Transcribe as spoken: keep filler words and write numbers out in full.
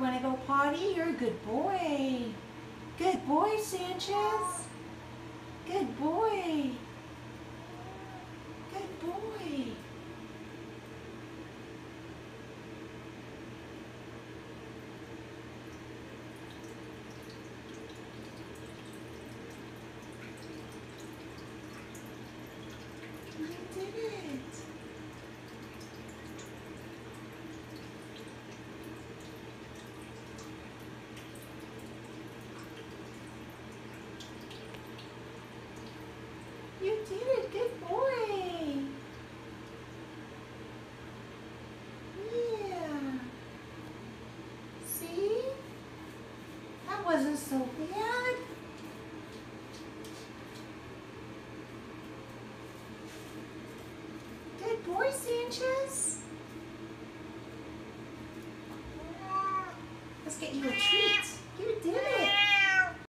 Wanna go potty? You're a good boy. Good boy, Sanchez. Good boy. Good boy. You did it. You did it, good boy. Yeah. See? That wasn't so bad. Good boy, Sanchez. Let's get you a treat.